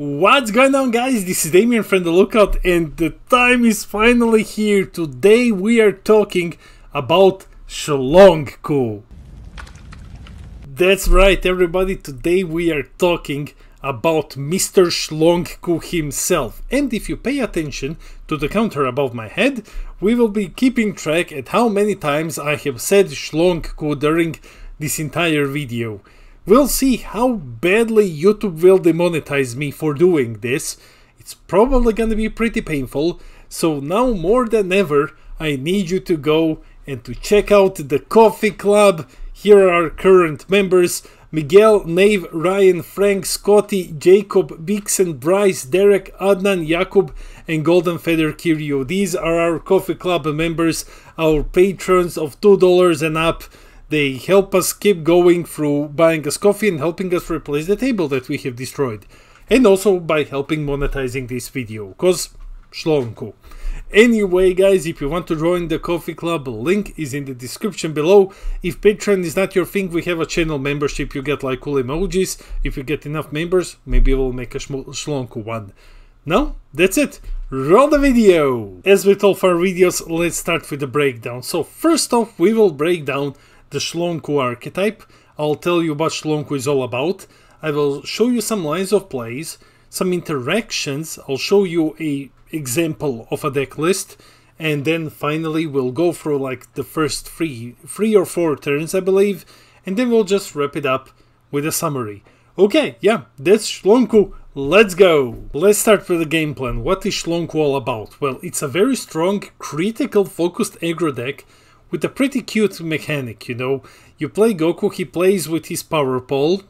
What's going on, guys? This is Damien from The Lookout and the time is finally here. Today we are talking about Schlongku. That's right, everybody, today we are talking about Mr. Schlongku himself. And if you pay attention to the counter above my head, we will be keeping track at how many times I have said Schlongku during this entire video. We'll see how badly YouTube will demonetize me for doing this. It's probably gonna be pretty painful, so now more than ever I need you to go and to check out the Coffee Club. Here are our current members: Miguel, Nave, Ryan, Frank, Scotty, Jacob, Bixen, Bryce, Derek, Adnan, Jakub and Goldenfeather Kirio. These are our Coffee Club members, our patrons of $2 and up. They help us keep going through buying us coffee and helping us replace the table that we have destroyed. And also by helping monetizing this video, cause Schlongku. Anyway, guys, if you want to join the Coffee Club, link is in the description below. If Patreon is not your thing, we have a channel membership. You get like cool emojis. If you get enough members, maybe we'll make a Schlongku one. Now, that's it. Roll the video! As with all of our videos, let's start with the breakdown. So first off, we will break down the Schlongku archetype. I'll tell you what Schlongku is all about. I will show you some lines of plays, some interactions. I'll show you a example of a deck list, and then finally we'll go through like the first three or four turns, I believe, and then we'll just wrap it up with a summary. Okay, yeah, that's Schlongku. Let's go! Let's start with the game plan. What is Schlongku all about? Well, it's a very strong, critical focused aggro deck with a pretty cute mechanic, you know. You play Goku, he plays with his power pole,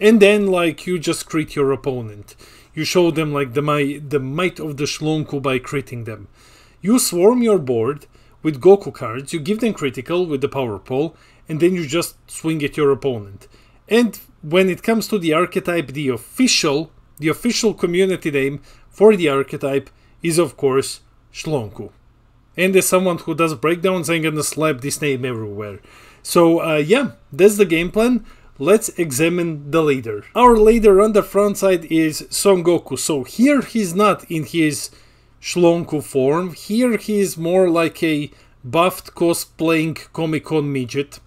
and then like you just crit your opponent. You show them like the might of the Schlongku by critting them. You swarm your board with Goku cards, you give them critical with the power pole, and then you just swing at your opponent. And when it comes to the archetype, the official community name for the archetype is of course Schlongku. And as someone who does breakdowns, I'm gonna slap this name everywhere. So yeah, that's the game plan. Let's examine the leader. Our leader on the front side is Son Goku. So here he's not in his Schlongku form. Here he is more like a buffed cosplaying Comic-Con midget.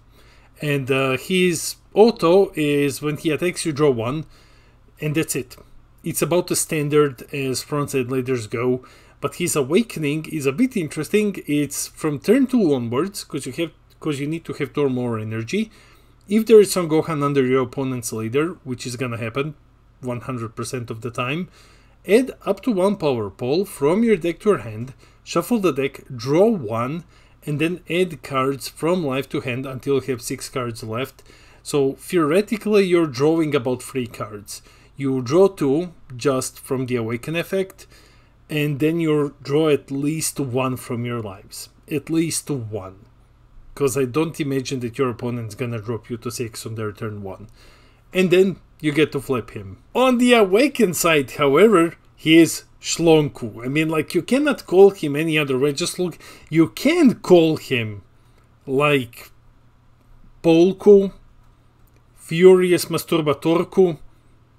And his auto is when he attacks you draw one. And that's it. It's about the standard as front side leaders go. But his awakening is a bit interesting. It's from turn 2 onwards, because you need to have 2 or more energy. If there is some Gohan under your opponent's leader, which is gonna happen 100% of the time, add up to 1 power pole from your deck to your hand, shuffle the deck, draw 1, and then add cards from life to hand until you have 6 cards left. So theoretically you're drawing about 3 cards. You draw 2 just from the awaken effect, and then you draw at least 1 from your lives. At least 1. Because I don't imagine that your opponent's gonna drop you to 6 on their turn 1. And then you get to flip him. On the awakened side, however, he is Schlongku. I mean, like, you cannot call him any other way. Just look, you can call him, like, Polku, Furious Masturbatorku.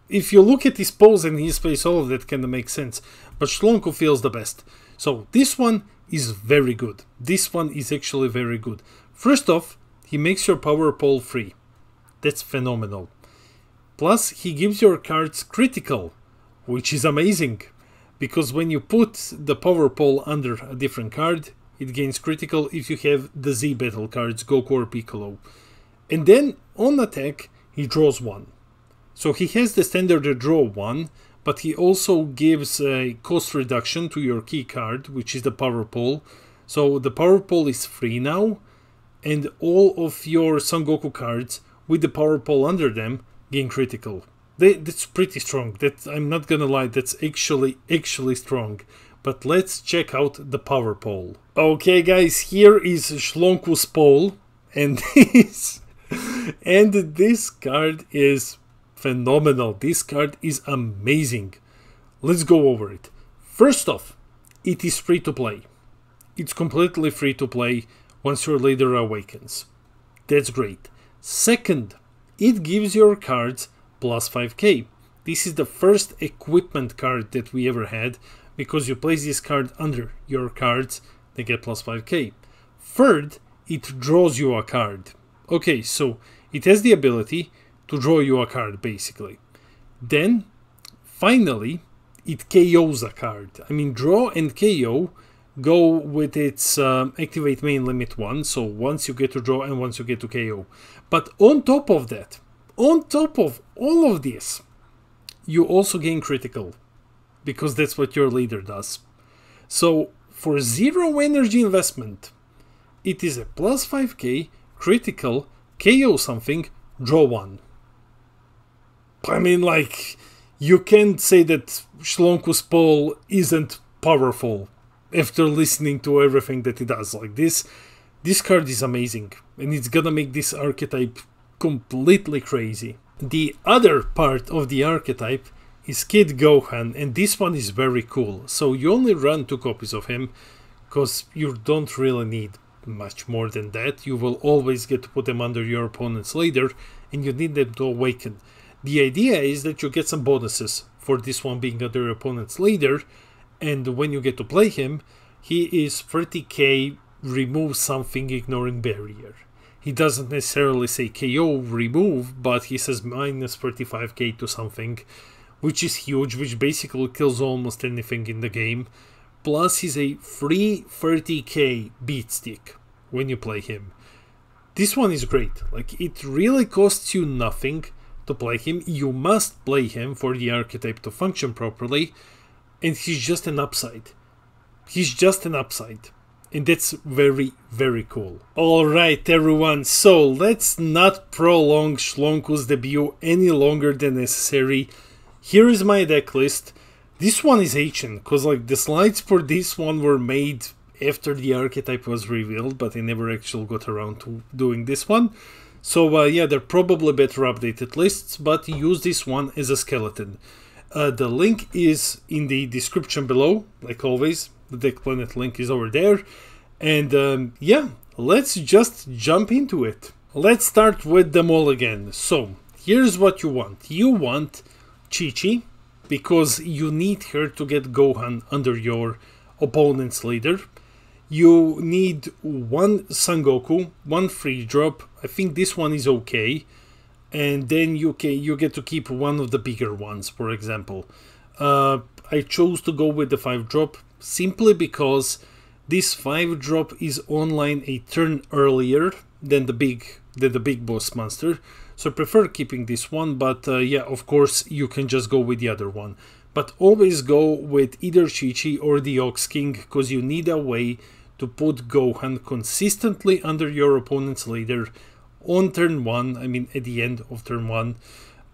If you look at his pose and his face, all of that kind of makes sense. But Schlongku feels the best. So this one is very good. This one is actually very good. First off, he makes your power pole free. That's phenomenal. Plus, he gives your cards critical, which is amazing. Because when you put the power pole under a different card, it gains critical if you have the Z-Battle cards, Goku or Piccolo. And then, on attack, he draws 1. So he has the standard to draw 1, but he also gives a cost reduction to your key card, which is the power pole. So the power pole is free now, and all of your Son Goku cards with the power pole under them gain critical. That's pretty strong. That, I'm not gonna lie, that's actually strong. But let's check out the power pole. Okay, guys, here is Schlongku's pole, and this card is phenomenal. This card is amazing. Let's go over it. First off, it is free to play. It's completely free to play once your leader awakens. That's great. Second, it gives your cards plus 5k. This is the first equipment card that we ever had, because you place this card under your cards, they get plus 5k. Third, it draws you a card. Okay, so it has the ability to draw you a card, basically. Then, finally, it KOs a card. I mean, draw and KO go with its activate main limit 1, so once you get to draw and once you get to KO. But on top of that, on top of all of this, you also gain critical, because that's what your leader does. So for zero energy investment, it is a plus 5k, critical, KO something, draw 1. I mean, like, you can't say that Schlongku's Pole isn't powerful after listening to everything that he does. Like, this card is amazing, and it's gonna make this archetype completely crazy. The other part of the archetype is Kid Gohan, and this one is very cool. So you only run 2 copies of him, because you don't really need much more than that. You will always get to put them under your opponent's leader, and you need them to awaken. The idea is that you get some bonuses for this one being under your opponent's leader, and when you get to play him, he is 30k, remove something, ignoring barrier. He doesn't necessarily say KO, remove, but he says minus 35k to something, which is huge, which basically kills almost anything in the game. Plus, he's a free 30k beat stick when you play him. This one is great. Like, it really costs you nothing to play him. You must play him for the archetype to function properly, and he's just an upside. He's just an upside. And that's very, very cool. Alright everyone, so let's not prolong Schlongku's debut any longer than necessary. Here is my deck list. This one is ancient, because like the slides for this one were made after the archetype was revealed, but I never actually got around to doing this one. So yeah, they're probably better updated lists, but use this one as a skeleton. The link is in the description below, like always. The Deck Planet link is over there, and yeah, let's just jump into it. Let's start with them all again. So here's what you want. You want Chi-Chi, because you need her to get Gohan under your opponent's leader. You need one Son Goku, one free drop. I think this one is okay, and then you get to keep one of the bigger ones. For example, I chose to go with the 5-drop simply because this 5-drop is online a turn earlier than the big boss monster, so I prefer keeping this one. But yeah, of course you can just go with the other one, but always go with either Chi-Chi or the Ox King, because you need a way to put Gohan consistently under your opponent's leader on turn 1, I mean at the end of turn 1,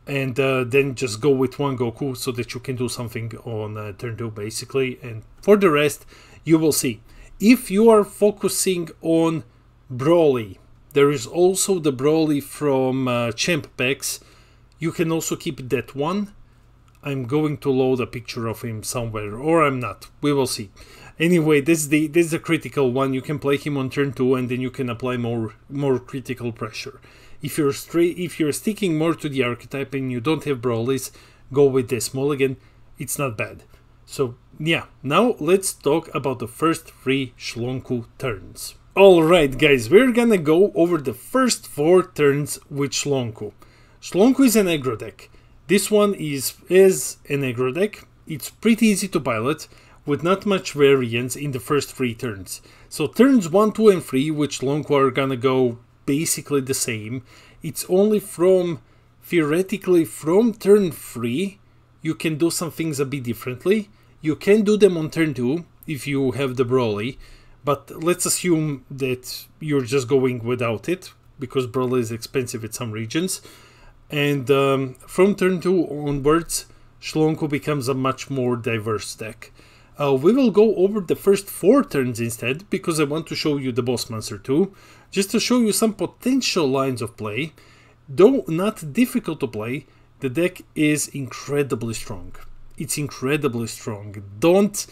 and then just go with one Goku so that you can do something on turn 2 basically, and for the rest you will see. If you are focusing on Broly, there is also the Broly from Champ Packs. You can also keep that one. I'm going to load a picture of him somewhere, or I'm not, we will see. Anyway, this is the critical one. You can play him on turn 2 and then you can apply more critical pressure. If you're sticking more to the archetype and you don't have Broly's, go with this mulligan. It's not bad. So yeah, now let's talk about the first 3 Schlongku turns. Alright guys, we're gonna go over the first 4 turns with Schlongku. Schlongku is an aggro deck. This one is an aggro deck. It's pretty easy to pilot, with not much variance in the first 3 turns. So turns 1, 2 and 3 with Schlongku are gonna go basically the same. It's only theoretically from turn 3 you can do some things a bit differently. You can do them on turn 2 if you have the Broly, but let's assume that you're just going without it, because Broly is expensive at some regions. And from turn 2 onwards, Schlongku becomes a much more diverse deck. We will go over the first 4 turns instead, because I want to show you the boss monster too, just to show you some potential lines of play. Though not difficult to play, the deck is incredibly strong. It's incredibly strong. Don't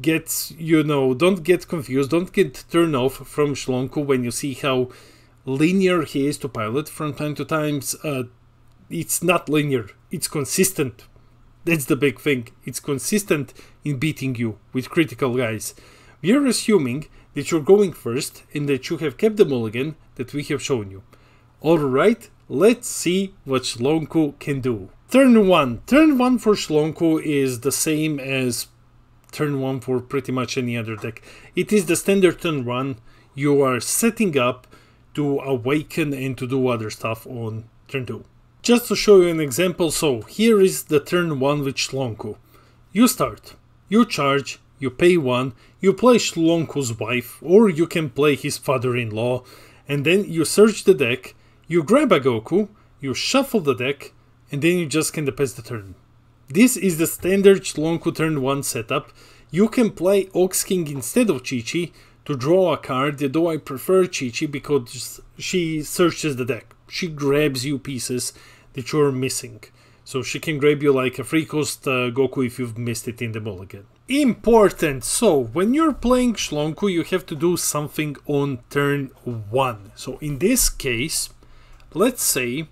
get, you know, don't get confused, don't get turned off from Schlongku when you see how linear he is to pilot from time to time. It's not linear, it's consistent. That's the big thing. It's consistent in beating you with critical guys. We are assuming that you're going first and that you have kept the mulligan that we have shown you. Alright, let's see what Schlongku can do. Turn 1. Turn 1 for Schlongku is the same as turn 1 for pretty much any other deck. It is the standard turn 1. You are setting up to awaken and to do other stuff on turn 2. Just to show you an example, so here is the turn 1 with Schlongku. You start, you charge, you pay 1, you play Schlongku's wife, or you can play his father-in-law, and then you search the deck, you grab a Goku, you shuffle the deck, and then you just can pass the turn. This is the standard Schlongku turn 1 setup. You can play Ox King instead of Chi-Chi to draw a card, though I prefer Chi-Chi because she searches the deck. She grabs you pieces that you're missing. So she can grab you like a free cost Goku if you've missed it in the mulligan. Important! So, when you're playing Schlongku, you have to do something on turn 1. So, in this case, let's say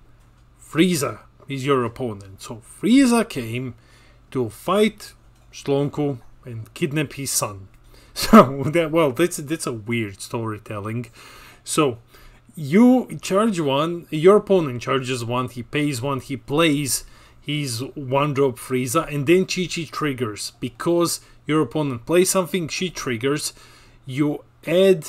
Frieza is your opponent. So, Frieza came to fight Schlongku and kidnap his son. So, that's a weird storytelling. So, you charge 1, your opponent charges 1, he pays 1, he plays his 1-drop Frieza, and then Chi-Chi triggers. Because your opponent plays something, she triggers, you add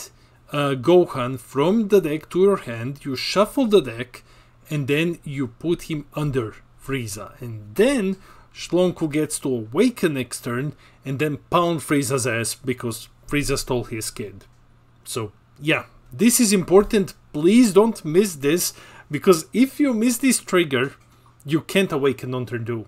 Gohan from the deck to your hand, you shuffle the deck, and then you put him under Frieza. And then Schlongku gets to awaken next turn, and then pound Frieza's ass, because Frieza stole his kid. So, yeah. This is important, please don't miss this, because if you miss this trigger, you can't awaken on turn 2.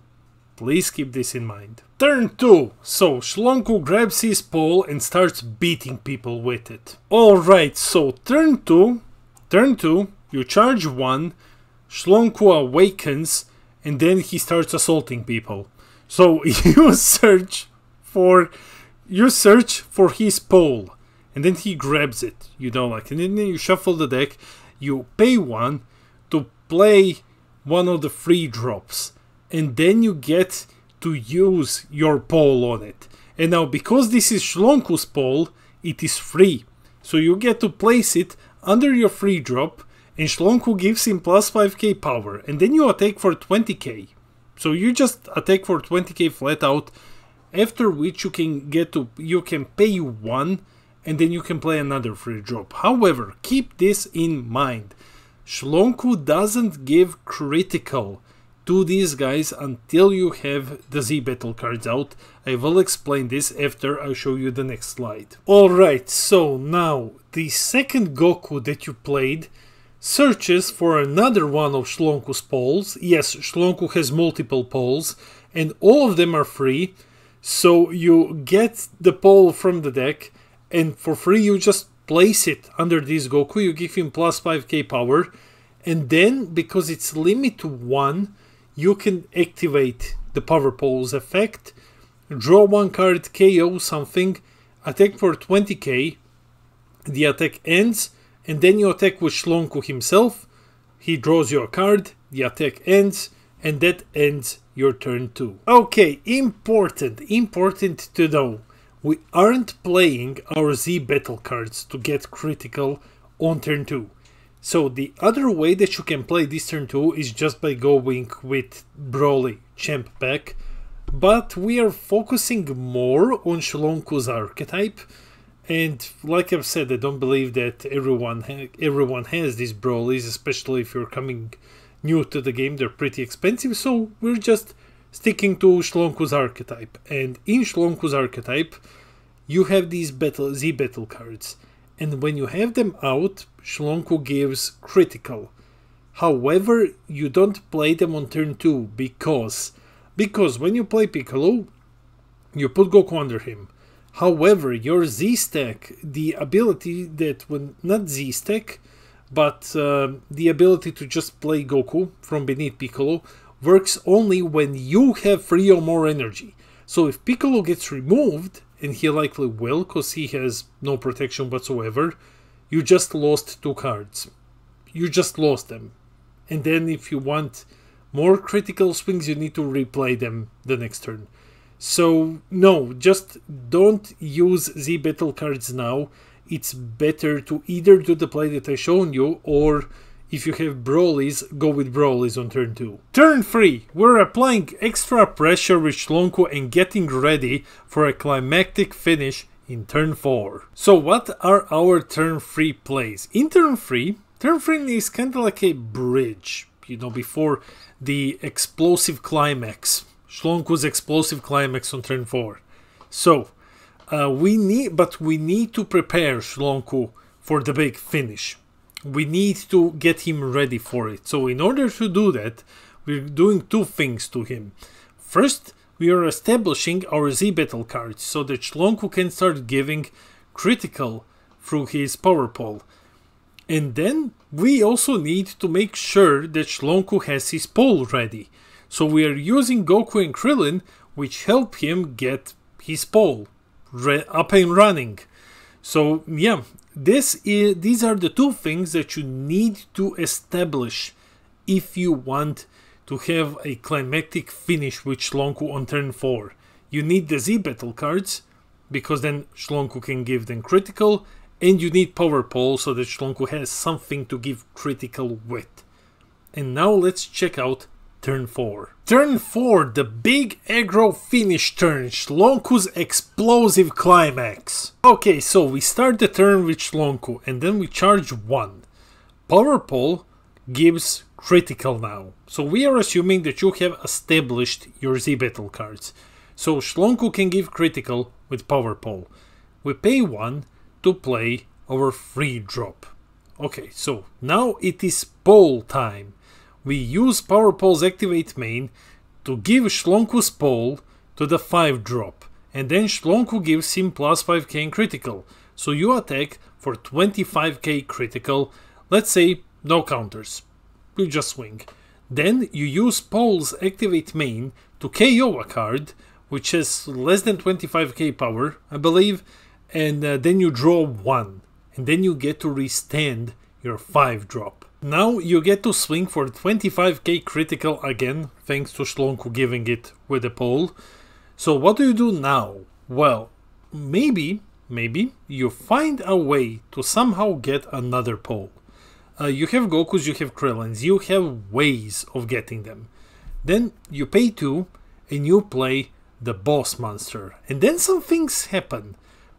Please keep this in mind. Turn 2! So, Schlongku grabs his pole and starts beating people with it. Alright, so turn 2, you charge 1, Schlongku awakens, and then he starts assaulting people. So, you search for his pole. And then he grabs it, you don't like it. And then you shuffle the deck, you pay 1 to play one of the free drops. And then you get to use your pole on it. And now, because this is Schlongku's pole, it is free. So you get to place it under your free drop, and Schlongku gives him plus 5k power. And then you attack for 20k. So you just attack for 20k flat out, after which you can pay 1, and then you can play another free drop. However, keep this in mind. Schlongku doesn't give critical to these guys until you have the Z-Battle cards out. I will explain this after I show you the next slide. Alright, so now the second Goku that you played searches for another one of Schlongku's poles. Yes, Schlongku has multiple poles, and all of them are free. So you get the pole from the deck, and for free you just place it under this Goku, you give him plus 5k power, and then, because it's limit to 1, you can activate the Power Poles effect, draw 1 card, KO something, attack for 20k, the attack ends, and then you attack with Schlongku himself, he draws you a card, the attack ends, and that ends your turn 2. Okay, important to know. We aren't playing our Z-Battle cards to get critical on turn 2. So the other way that you can play this turn 2 is just by going with Broly Champ Pack. But we are focusing more on Schlongku's archetype. And like I've said, I don't believe that everyone has these Brolys, especially if you're coming new to the game, they're pretty expensive. So we're just sticking to Schlongku's archetype, and in Schlongku's archetype you have these Z-Battle cards, and when you have them out, Schlongku gives critical. However, you don't play them on turn 2 because when you play Piccolo, you put Goku under him. However, your Z-Stack, the ability that when not Z-Stack, but the ability to just play Goku from beneath Piccolo works only when you have 3 or more energy. So if Piccolo gets removed, and he likely will, because he has no protection whatsoever, you just lost 2 cards. You just lost them. And then if you want more critical swings, you need to replay them the next turn. So no, just don't use Z-Battle cards now. It's better to either do the play that I've shown you, or if you have Broly's, go with Broly's on turn 2. Turn 3, we're applying extra pressure with Schlongku and getting ready for a climactic finish in turn 4. So what are our turn 3 plays? In turn 3 is kind of like a bridge, you know, before the explosive climax, Schlongku's explosive climax on turn 4. So we need to prepare Schlongku for the big finish. We need to get him ready for it. So in order to do that, we're doing two things to him. First, we are establishing our Z-Battle cards so that Schlongku can start giving critical through his power pole. And then we also need to make sure that Schlongku has his pole ready. So we are using Goku and Krillin, which help him get his pole up and running. So yeah, these are the two things that you need to establish if you want to have a climactic finish with Schlongku on turn 4. You need the Z-Battle cards, because then Schlongku can give them critical, and you need power pole so that Schlongku has something to give critical with. And now let's check out turn 4. Turn 4, the big aggro finish turn, Schlongku's explosive climax. Okay, so we start the turn with Schlongku and then we charge 1. Power pole gives critical now. So we are assuming that you have established your Z-Battle cards. So Schlongku can give critical with power pole. We pay 1 to play our free drop. Okay, so now it is pole time. We use Power Pole's Activate Main to give Schlongku's pole to the 5 drop, and then Schlongku gives him plus 5k in critical. So you attack for 25k critical, let's say no counters, you just swing. Then you use Pole's Activate Main to KO a card, which has less than 25k power, I believe, and then you draw 1, and then you get to restand your 5 drop. Now you get to swing for 25k critical again, thanks to Schlongku giving it with a pole. So what do you do now? Well, maybe you find a way to somehow get another pole. You have Goku's, you have Krillin's, you have ways of getting them. Then you pay 2 and you play the boss monster. And then some things happen.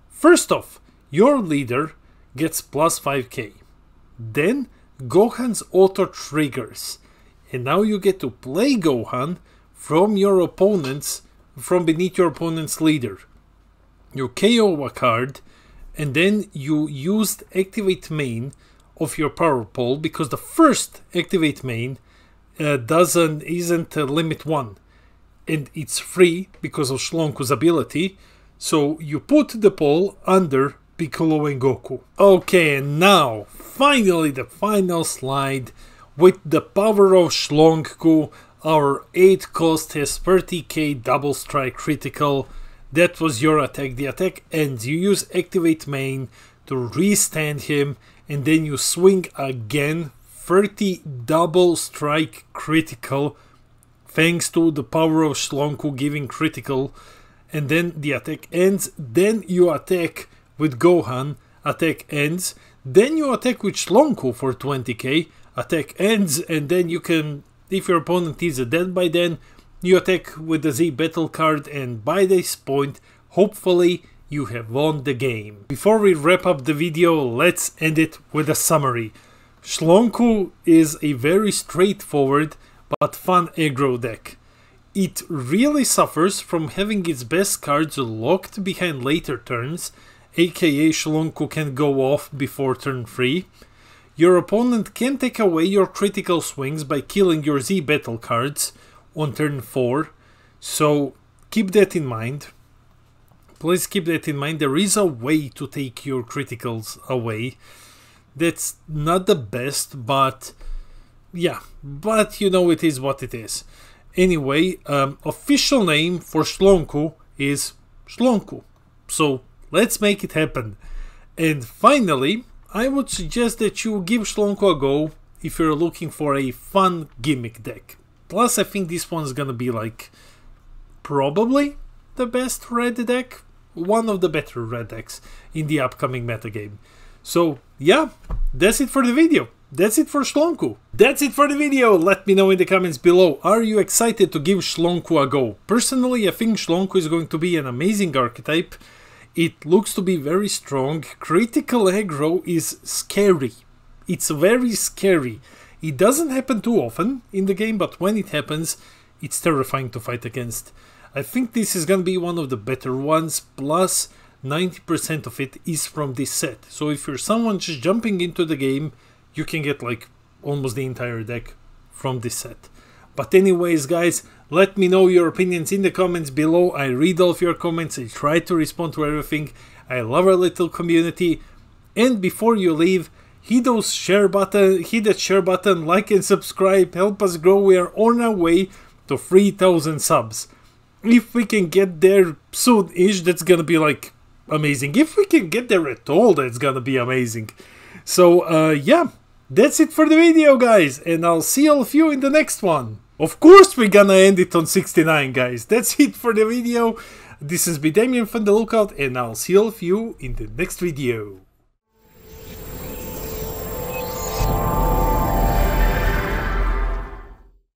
First off, your leader gets plus 5k. Then Gohan's auto triggers, and now you get to play Gohan from beneath your opponent's leader. You KO a card, and then you used activate main of your power pole, because the first activate main isn't limit 1, and it's free because of Schlongku's ability. So you put the pole under Piccolo and Goku. Okay, and now finally the final slide. With the power of Schlongku, our 8 cost has 30k double strike critical. That was your attack. The attack ends. You use activate main to restand him, and then you swing again, 30 double strike critical, thanks to the power of Schlongku giving critical. And then the attack ends. Then you attack with Gohan, attack ends, then you attack with Schlongku for 20k, attack ends, and then you can, if your opponent is dead by then, you attack with the Z-Battle card, and by this point, hopefully, you have won the game. Before we wrap up the video, let's end it with a summary. Schlongku is a very straightforward but fun aggro deck. It really suffers from having its best cards locked behind later turns, aka Schlongku can go off before turn 3. Your opponent can take away your critical swings by killing your Z-Battle cards on turn 4, so keep that in mind. Please keep that in mind, there is a way to take your criticals away. That's not the best, but yeah, but you know, it is what it is. Anyway, official name for Schlongku is Schlongku, so let's make it happen. And finally, I would suggest that you give Schlongku a go if you're looking for a fun gimmick deck. Plus, I think this one's gonna be like probably the best red deck, one of the better red decks in the upcoming metagame. So yeah, that's it for the video. That's it for Schlongku. That's it for the video. Let me know in the comments below, are you excited to give Schlongku a go? Personally, I think Schlongku is going to be an amazing archetype. It looks to be very strong. Critical aggro is scary. It's very scary. It doesn't happen too often in the game, but when it happens, it's terrifying to fight against. I think this is gonna be one of the better ones, plus 90% of it is from this set. So if you're someone just jumping into the game, you can get like almost the entire deck from this set. But anyways, guys, let me know your opinions in the comments below. I read all of your comments, I try to respond to everything. I love our little community. And before you leave, hit that share button, like and subscribe, help us grow. We are on our way to 3,000 subs. If we can get there soon-ish, that's gonna be like amazing. If we can get there at all, that's gonna be amazing. So yeah, that's it for the video, guys, and I'll see all of you in the next one. Of course we're gonna end it on 69, guys. That's it for the video. This has been Damien from The Lookout, and I'll see all of you in the next video.